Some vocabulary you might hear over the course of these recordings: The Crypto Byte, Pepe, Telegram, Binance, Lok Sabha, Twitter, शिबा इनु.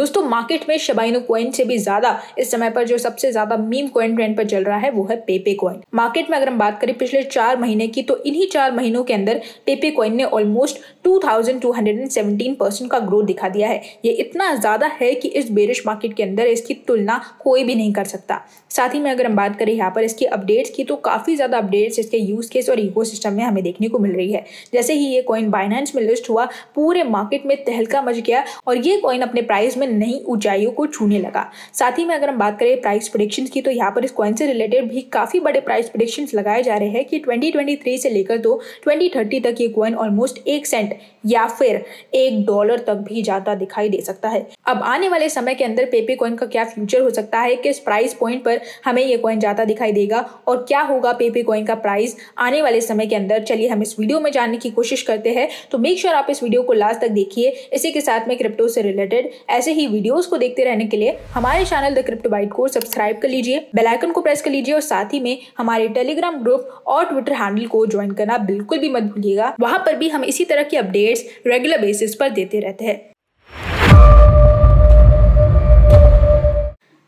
दोस्तों मार्केट में शिबा इनु coin से भी ज्यादा इस समय पर जो सबसे ज्यादा मीम कॉइन ट्रेंड पर चल रहा है वो है पेपे कॉइन। मार्केट में अगर हम बात करें पिछले 4 महीने की, तो इन्हीं 4 महीनों के अंदर पेपे कॉइन ने ऑलमोस्ट 2217% का ग्रोथ दिखा दिया है। ये इतना ज्यादा है कि इस बेरिश मार्केट के अंदर इसकी तुलना कोई भी नहीं कर सकता। साथ ही में अगर हम बात करें यहाँ पर इसकी अपडेट्स की, तो काफी ज्यादा अपडेट्स इसके यूज केस और इकोसिस्टम में हमें देखने को मिल रही है। जैसे ही ये कॉइन बाइनेंस में लिस्ट हुआ, पूरे मार्केट में तहलका मच गया और ये कॉइन अपने प्राइस में नई ऊंचाइयों को छूने लगा। साथ ही में अगर हम बात करें प्राइस प्रेडिक्शन की, तो यहाँ पर इस कॉइन से रिलेटेड भी काफी बड़े प्राइस प्रेडिक्शन लगाए जा रहे हैं कि 2023 से लेकर 2030 तक ये कॉइन ऑलमोस्ट 1 सेंट या फिर $1 तक भी जाता दिखाई दे सकता है। अब आने वाले समय के अंदर पेपे कॉइन का क्या फ्यूचर हो सकता है, किस प्राइस पॉइंट पर हमें ये कॉइन जाता दिखाई देगा और क्या होगा पेपे कॉइन का प्राइस आने वाले समय के अंदर, चलिए हम इस वीडियो में जानने की कोशिश करते हैं। तो मेक श्योर आप इस वीडियो को लास्ट तक देखिए। इसी के साथ में क्रिप्टो से रिलेटेड ऐसे ही वीडियोस को देखते रहने के लिए हमारे चैनल द क्रिप्टो बाइट को सब्सक्राइब कर लीजिए, बेल आइकन को प्रेस कर लीजिए और साथ ही में हमारे टेलीग्राम ग्रुप और ट्विटर हैंडल को ज्वाइन करना बिल्कुल भी मत भूलिएगा। वहां पर भी हम इसी तरह की अपडेट्स रेगुलर बेसिस पर देते रहते हैं।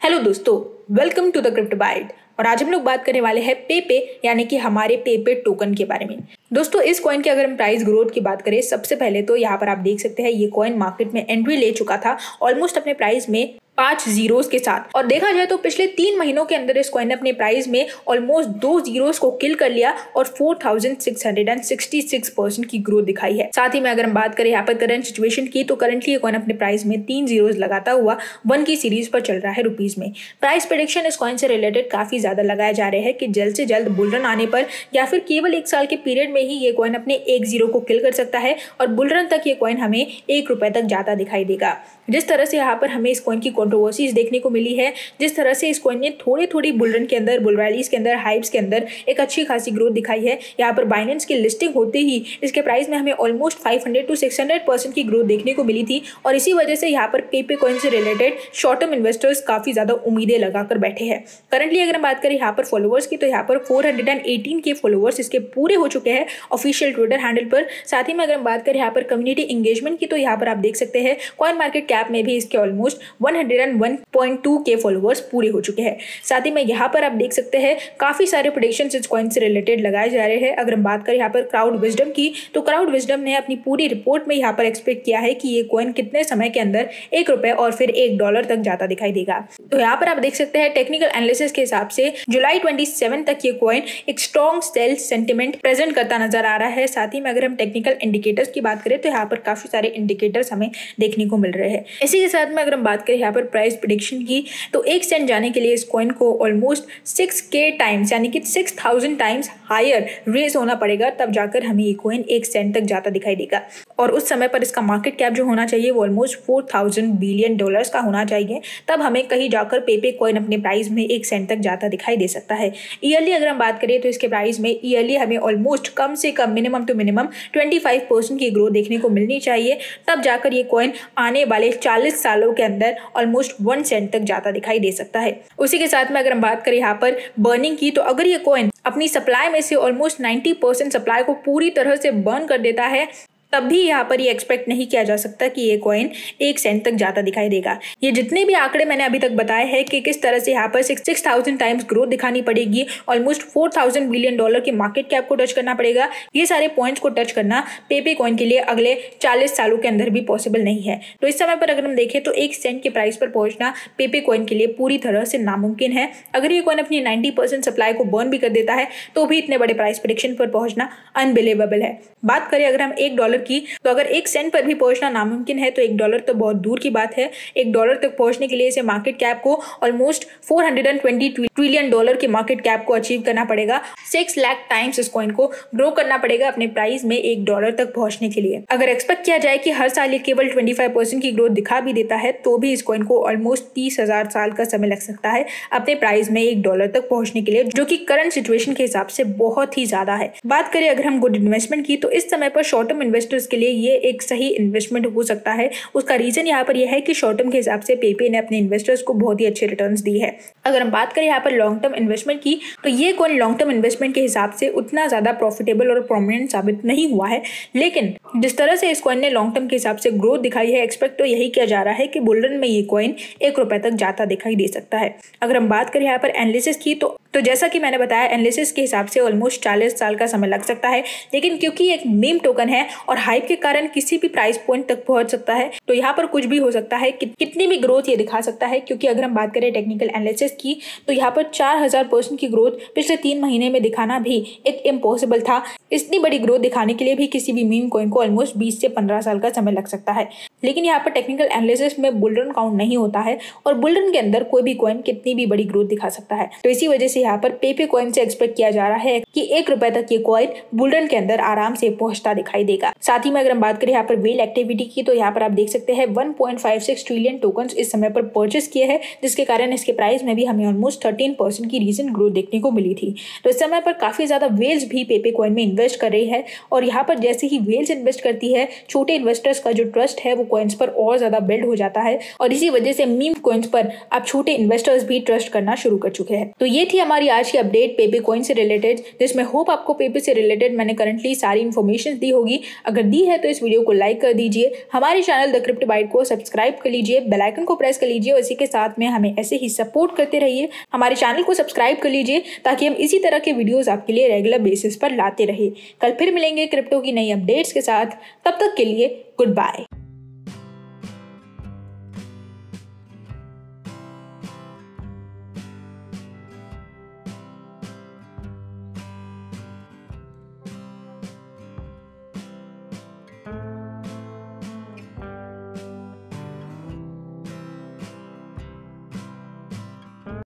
हेलो दोस्तों, welcome to the crypto bite और आज हम लोग बात करने वाले हैं पेपे यानी कि हमारे पेपे टोकन के बारे में। दोस्तों इस कॉइन की अगर हम प्राइस ग्रोथ की बात करें, सबसे पहले तो यहाँ पर आप देख सकते हैं ये कॉइन मार्केट में एंट्री ले चुका था ऑलमोस्ट अपने प्राइस में 5 जीरोस के साथ, और देखा जाए तो पिछले 3 महीनों के अंदर इस कॉइन ने अपने प्राइस में ऑलमोस्ट 2 जीरोस को किल कर लिया और 4666% की ग्रोथ दिखाई है। साथ ही में अगर हम बात करें यहाँ पर करंट सिचुएशन की, तो करंटली ये कॉइन अपने प्राइस में 3 जीरोस लगाता हुआ 1 की सीरीज पर चल रहा है रुपीज में। प्राइस प्रेडिक्शन इस कॉइन से रिलेटेड काफी ज्यादा लगाए जा रहे हैं कि जल्द से जल्द बुलरन आने पर या फिर केवल 1 साल के पीरियड में ही ये कॉइन अपने 1 जीरो को किल कर सकता है और बुलरन तक ये कॉइन हमें ₹1 तक जाता दिखाई देगा। जिस तरह से यहाँ पर हमें इस कॉइन की कंट्रोवर्सीज देखने को मिली है, जिस तरह से इस कॉइन ने थोड़ी बुलरन के अंदर, बुल रैलीज के अंदर, हाइप्स के अंदर एक अच्छी खासी ग्रोथ दिखाई है। यहाँ पर बाइनेंस की लिस्टिंग होते ही इसके प्राइस में हमें ऑलमोस्ट 500 to 600% की ग्रोथ देखने को मिली थी और इसी वजह से यहाँ पर पेपे कॉइन से रिलेटेड शॉर्ट टर्म इन्वेस्टर्स काफी ज्यादा उम्मीदें लगाकर बैठे हैं। करंटली अगर हम बात करें यहाँ पर फॉलोअर्स की, तो यहाँ पर 418 के फॉलोअर्स इसके पूरे हो चुके हैं ऑफिशियल ट्विटर हैंडल पर। साथ ही में अगर हम बात करें यहाँ पर कम्युनिटी एंगेजमेंट की, तो यहाँ पर आप देख सकते हैं कॉइन मार्केट कैप में भी इसके ऑलमोस्ट 101.2 के फॉलोअर्स पूरे हो चुके हैं। साथ ही में यहाँ पर आप देख सकते हैं काफी सारे प्रेडिक्शंस इस कॉइन से रिलेटेड लगाए जा रहे हैं। अगर हम बात करें यहाँ पर क्राउड विजडम की, तो क्राउड विजडम ने अपनी पूरी रिपोर्ट में यहाँ पर एक्सपेक्ट किया है कि ये कॉइन कितने समय के अंदर ₹1 और फिर $1 तक जाता दिखाई देगा। तो यहाँ पर आप देख सकते हैं टेक्निकल एनालिसिस के हिसाब से जुलाई 27 तक ये कॉइन एक स्ट्रॉन्ग सेल सेंटिमेंट प्रेजेंट करता नजर आ रहा है। साथ ही में अगर हम टेक्निकल इंडिकेटर्स की बात करें, तो यहाँ पर काफी सारे इंडिकेटर्स हमें देखने को मिल रहे हैं। इसी के साथ में अगर हम बात करें यहाँ पर प्राइस प्रेडिक्शन की, तो 1 सेंट जाने के लिए इस कॉइन को ऑलमोस्ट 6K टाइम्स यानी कि 6000 टाइम्स हायर रेज होना पड़ेगा, तब जाकर हमें ये कॉइन 1 सेंट तक जाता दिखाई देगा और उस समय पर इसका मार्केट कैप जो होना चाहिए वो ऑलमोस्ट $4000 बिलियन का होना चाहिए, तब हमें कहीं जाकर पेपे कॉइन अपने प्राइस में 1 सेंट तक जाता दिखाई दे सकता है। ईयरली अगर हम बात करें, तो इसके प्राइस में ईयरली हमें ऑलमोस्ट कम से कम मिनिमम टू मिनिमम 25% की ग्रोथ देखने को मिलनी चाहिए, तब जाकर ये कॉइन आने वाले 40 सालों के अंदर ऑलमोस्ट 1 सेंट तक जाता दिखाई दे सकता है। उसी के साथ में अगर हम बात करें यहाँ पर बर्निंग की, तो अगर ये कॉइन अपनी सप्लाई में से ऑलमोस्ट 90% सप्लाई को पूरी तरह से बर्न कर देता है, तब भी यहाँ पर ये एक्सपेक्ट नहीं किया जा सकता कि ये कॉइन 1 सेंट तक जाता दिखाई देगा। ये जितने भी आंकड़े मैंने अभी तक बताए हैं कि किस तरह से यहाँ पर 6000 टाइम्स ग्रोथ दिखानी पड़ेगी, ऑलमोस्ट $4000 बिलियन के मार्केट कैप को टच करना पड़ेगा, ये सारे पॉइंट्स को टच करना पेपे कॉइन के लिए अगले 40 सालों के अंदर भी पॉसिबल नहीं है। तो इस समय पर अगर हम देखें, तो 1 सेंट के प्राइस पर पहुंचना पेपे कॉइन के लिए पूरी तरह से नामुमकिन है। अगर ये कॉइन अपनी 90% सप्लाई को बर्न भी कर देता है, तो भी इतने बड़े प्राइस प्रेडिक्शन पर पहुंचना अनबिलीवेबल है। बात करें अगर हम $1 की, तो अगर 1 सेंट पर भी पहुंचना नामुमकिन है, तो $1 तो बहुत दूर की बात है। $1 तक पहुंचने के लिए इसे मार्केट कैप को ऑलमोस्ट $420 ट्रिलियन के मार्केट कैप को अचीव करना पड़ेगा। 6 लाख टाइम्स इस कॉइन को ग्रो करना पड़ेगा अपने प्राइस में $1 तक पहुंचने के लिए। अगर एक्सपेक्ट किया जाए कि हर साल ये केवल 25% की ग्रोथ दिखा भी देता है, तो भी इस कॉइन को ऑलमोस्ट 30,000 साल का समय लग सकता है अपने प्राइस में $1 तक पहुंचने के लिए, जो कि करंट सिचुएशन के हिसाब से बहुत ही ज्यादा है। बात करें अगर हम गुड इन्वेस्टमेंट की, तो इस समय पर शॉर्ट टर्म इन्वेस्टमेंट इन्वेस्टर्स के लिए ये एक सही इन्वेस्टमेंट हो सकता है। उसका रीजन यहाँ पर यह है कि शॉर्ट टर्म के हिसाब से पेपे ने अपने इन्वेस्टर्स को बहुत ही अच्छे रिटर्न्स दी है। अगर हम बात करें यहाँ पर लॉन्ग टर्म इन्वेस्टमेंट की, तो ये कॉइन लॉन्ग टर्म इन्वेस्टमेंट के हिसाब से उतना ज़्यादा प्रॉफिटेबल और प्रोमिनेंट साबित नहीं हुआ है, लेकिन जिस तरह से इस कॉइन ने लॉन्ग टर्म के हिसाब से ग्रोथ दिखाई है, एक्सपेक्ट तो यही किया जा रहा है कि बुल रन में ये कॉइन ₹1 तक जाता दिखाई दे सकता है। अगर हम बात करें यहाँ पर एनालिसिस की, तो जैसा कि मैंने बताया एनालिसिस के हिसाब से ऑलमोस्ट 40 साल का समय लग सकता है, लेकिन क्योंकि एक मीम टोकन है और हाइप के कारण किसी भी प्राइस पॉइंट तक पहुंच सकता है, तो यहाँ पर कुछ भी हो सकता है, कितनी भी ग्रोथ ये दिखा सकता है। क्योंकि अगर हम बात करें टेक्निकल एनालिसिस की, तो यहाँ पर 4000% की ग्रोथ पिछले 3 महीने में दिखाना भी एक इम्पॉसिबल था। इतनी बड़ी ग्रोथ दिखाने के लिए भी किसी भी मीम कॉइन को ऑलमोस्ट 20 से 15 साल का समय लग सकता है, लेकिन यहाँ पर टेक्निकल एनालिसिस में बुल रन काउंट नहीं होता है और बुल रन के अंदर कोई भी कॉइन कितनी भी बड़ी ग्रोथ दिखा सकता है। तो इसी वजह से यहाँ पर पेपे कॉइन से एक्सपेक्ट किया जा रहा है कि ₹1 तक ये कॉइन बुल रन के अंदर आराम से पहुंचता दिखाई देगा। साथ ही में अगर हम बात करें यहाँ पर वेल एक्टिविटी की, तो यहाँ पर आप देख सकते हैं 1.56 ट्रिलियन टोकन्स इस समय पर परचेस किए हैं, जिसके कारण इसके प्राइस में भी हमें ऑलमोस्ट 13% की रीसेंट ग्रोथ देखने को मिली थी। तो इस समय पर काफी ज्यादा वेल्स भी पेपे कॉइन में इन्वेस्ट कर रही है, और यहाँ पर जैसे ही वेल्स इन्वेस्ट करती है, छोटे इन्वेस्टर्स का जो ट्रस्ट है वो कॉइन्स पर और ज्यादा बिल्ड हो जाता है, और इसी वजह से मीम कॉइन्स पर आप छोटे इन्वेस्टर्स भी ट्रस्ट करना शुरू कर चुके हैं। तो ये थी हमारी आज की अपडेट पेपे कॉइन से रिलेटेड, जिसमें होप आपको पेपे से रिलेटेड मैंने करंटली सारी इन्फॉर्मेशन दी होगी। अगर दी है तो इस वीडियो को लाइक कर दीजिए, हमारे चैनल द क्रिप्टो बाइट को सब्सक्राइब कर लीजिए, बेल आइकन को प्रेस कर लीजिए, और इसी के साथ में हमें ऐसे ही सपोर्ट करते रहिए। हमारे चैनल को सब्सक्राइब कर लीजिए ताकि हम इसी तरह के वीडियोज आपके लिए रेगुलर बेसिस पर लाते रहे। कल फिर मिलेंगे क्रिप्टो की नई अपडेट्स के साथ, तब तक के लिए गुड बाय।